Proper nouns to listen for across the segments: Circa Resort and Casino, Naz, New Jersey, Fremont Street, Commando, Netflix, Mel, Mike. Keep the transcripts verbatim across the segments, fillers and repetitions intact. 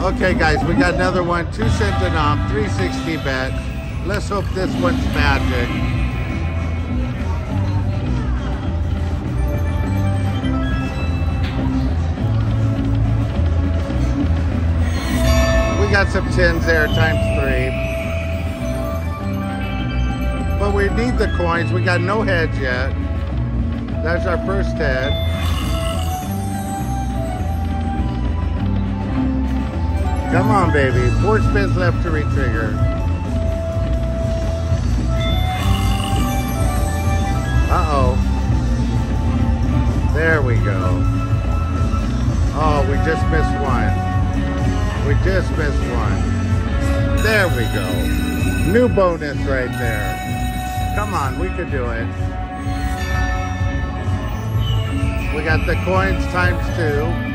Okay guys, we got another one, two cent denom, three sixty bet. Let's hope this one's magic. We got some tens there, times three. But we need the coins, we got no heads yet. That's our first head. Come on, baby. Four spins left to retrigger. Uh-oh. There we go. Oh, we just missed one. We just missed one. There we go. New bonus right there. Come on, we could do it. We got the coins times two.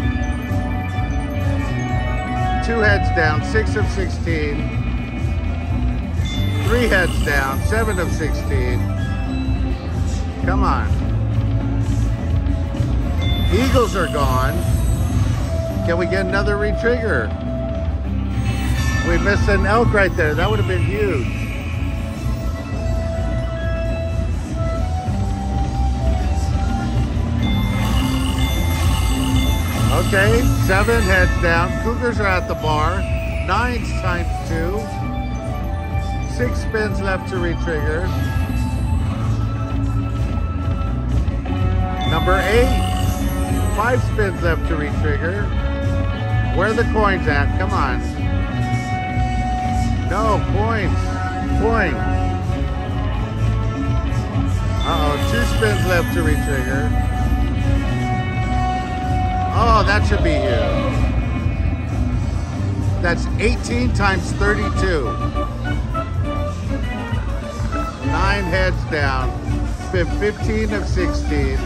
Two heads down, six of sixteen. Three heads down, seven of sixteen. Come on. Eagles are gone. Can we get another retrigger? We missed an elk right there. That would have been huge. Okay, seven heads down. Cougars are at the bar. Nines times two. Six spins left to retrigger. Number eight. Five spins left to retrigger. Where are the coins at? Come on. No, coins. Coins. Uh-oh, two spins left to retrigger. Oh, that should be huge. That's eighteen times thirty-two. Nine heads down. Been fifteen of sixteen.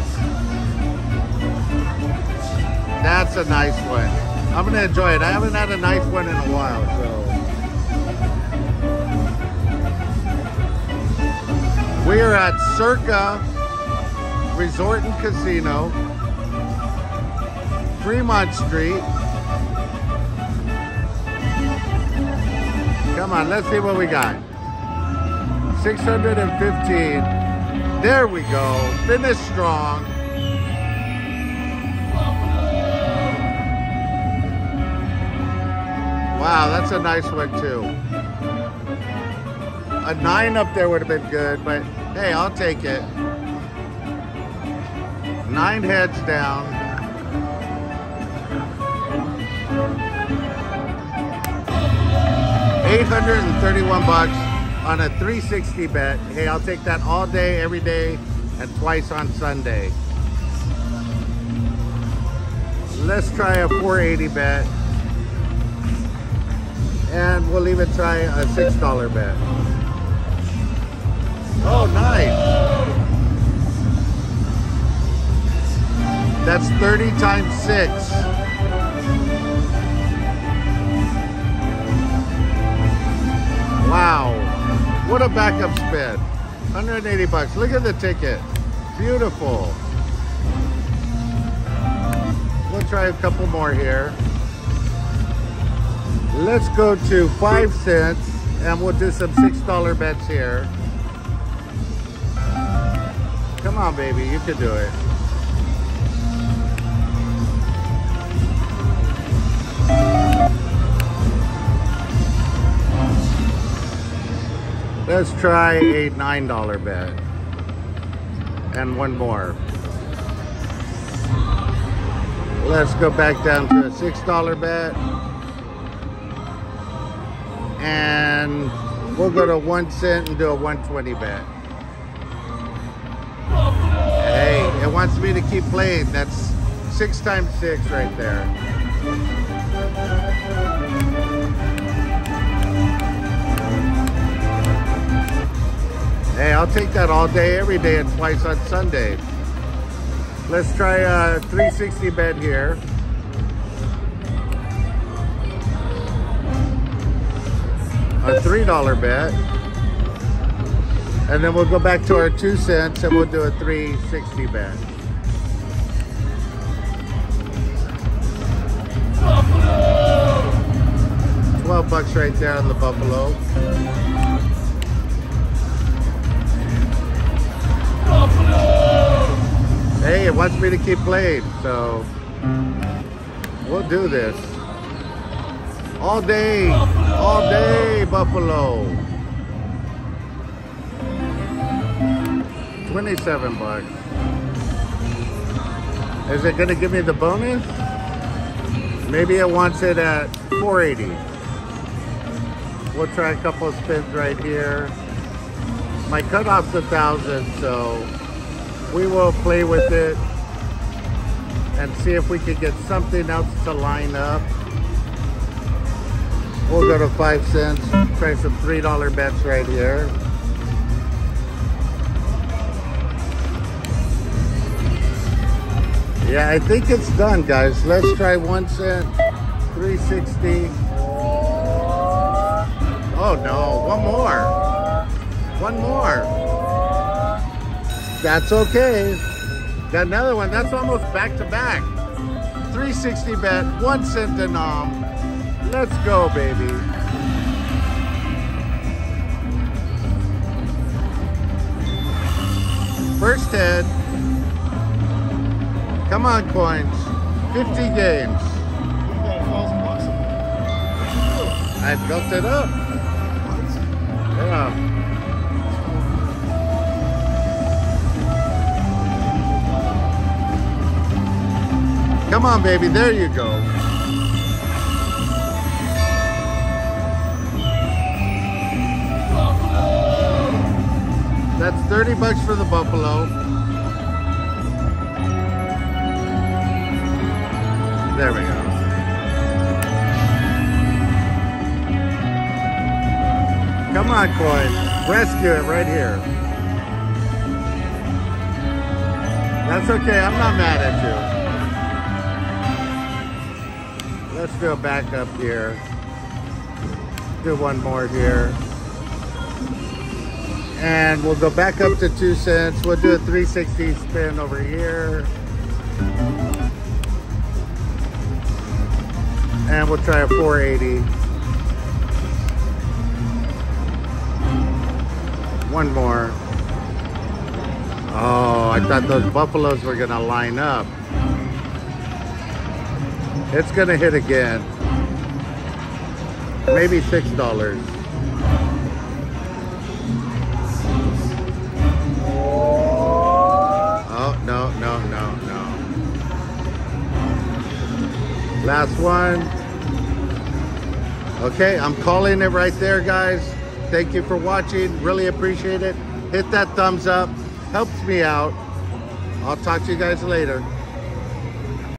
That's a nice one. I'm gonna enjoy it. I haven't had a nice one in a while, so. We are at Circa Resort and Casino. Fremont Street. Come on, let's see what we got. six hundred fifteen. There we go. Finish strong. Wow, that's a nice one too. A nine up there would have been good, but hey, I'll take it. Nine heads down. eight hundred thirty-one bucks on a three sixty bet. Hey, I'll take that all day, every day, and twice on Sunday. Let's try a four eighty bet. And we'll even try a six dollar bet. Oh, nice. That's thirty times six. Wow, what a backup spin. one hundred eighty bucks, look at the ticket. Beautiful. We'll try a couple more here. Let's go to five cents and we'll do some six dollar bets here. Come on, baby, you can do it. Let's try a nine dollar bet. And one more. Let's go back down to a six dollar bet. And we'll go to one cent and do a one twenty bet. Hey, it wants me to keep playing. That's six times six right there. Hey, I'll take that all day, every day, and twice on Sunday. Let's try a three sixty bet here. A three dollar bet. And then we'll go back to our two cents and we'll do a three sixty bet. bucks right there on the buffalo. Buffalo! Hey, it wants me to keep playing, so we'll do this. All day, buffalo. All day, buffalo. twenty-seven bucks. Is it gonna give me the bonus? Maybe it wants it at four eighty. We'll try a couple of spins right here. My cutoff's a thousand, so we will play with it and see if we can get something else to line up. We'll go to five cents, try some three dollar bets right here. Yeah, I think it's done, guys. Let's try one cent, three sixty. Oh no, one more. One more. That's okay. Got another one. That's almost back to back. three sixty bet, one cent denom. Let's go, baby. First head. Come on, coins. fifty games. I built it up. Yeah. Come on, baby. There you go. That's thirty bucks for the buffalo. There we go. Come on, coin. Rescue it right here. That's okay. I'm not mad at you. Let's go back up here. Do one more here. And we'll go back up to two cents. We'll do a three sixty spin over here. And we'll try a four eighty. One more. Oh, I thought those buffaloes were gonna line up. It's gonna hit again. Maybe six dollars. Oh, no, no, no, no. Last one. Okay, I'm calling it right there, guys. Thank you for watching. Really appreciate it. Hit that thumbs up. Helps me out. I'll talk to you guys later.